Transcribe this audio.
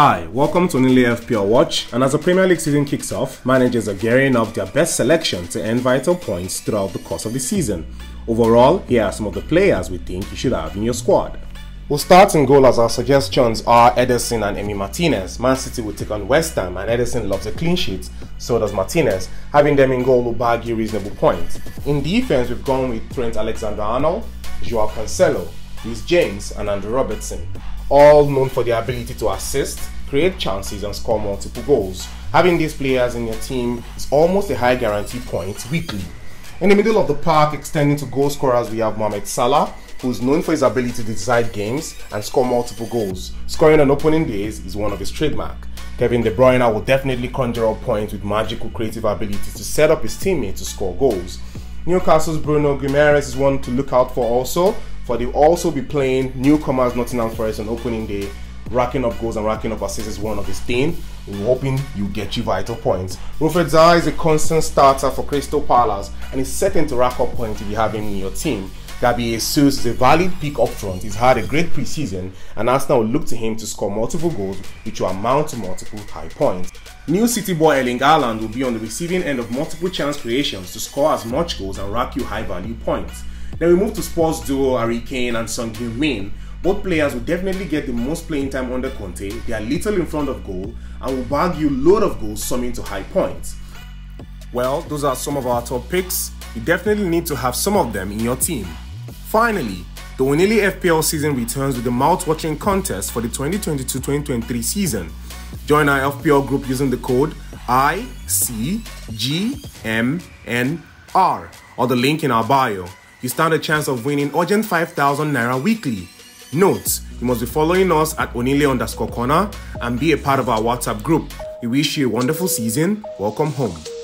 Hi, welcome to Onile FPL Watch, and as the Premier League season kicks off, managers are gearing up their best selection to earn vital points throughout the course of the season. Overall, here are some of the players we think you should have in your squad. We'll start in goal, as our suggestions are Ederson and Emi Martinez. Man City will take on West Ham, and Ederson loves a clean sheet, so does Martinez. Having them in goal will bag you reasonable points. In defense, we've gone with Trent Alexander-Arnold, Joao Cancelo, Reece James and Andrew Robertson. All known for their ability to assist, create chances and score multiple goals. Having these players in your team is almost a high guarantee point weekly. In the middle of the park, extending to goal scorers, we have Mohamed Salah, who is known for his ability to decide games and score multiple goals. Scoring on opening days is one of his trademark. Kevin De Bruyne will definitely conjure up points with magical creative ability to set up his teammates to score goals. Newcastle's Bruno Guimaraes is one to look out for also, for they'll also be playing newcomers Nottingham Forest on opening day. Racking up goals and racking up assists is one of his things. We're hoping you get your vital points. Wilfried Zaha is a constant starter for Crystal Palace and is certain to rack up points if you have him in your team. Gabi Jesus is a valid pick up front. He's had a great pre-season and Arsenal will look to him to score multiple goals, which will amount to multiple high points. New City boy Erling Haaland will be on the receiving end of multiple chance creations to score as much goals and rack you high value points. Then we move to Spurs duo Harry Kane and Son Heung Min. Both players will definitely get the most playing time under Conte. They are little in front of goal and will bag you load of goals summing to high points. Well, those are some of our top picks. You definitely need to have some of them in your team. Finally, the Onile FPL season returns with the mouth-watering contest for the 2022-2023 season. Join our FPL group using the code ICGMNR or the link in our bio. You stand a chance of winning urgent 5,000 Naira weekly. Note, you must be following us at Onile_corner and be a part of our WhatsApp group. We wish you a wonderful season. Welcome home.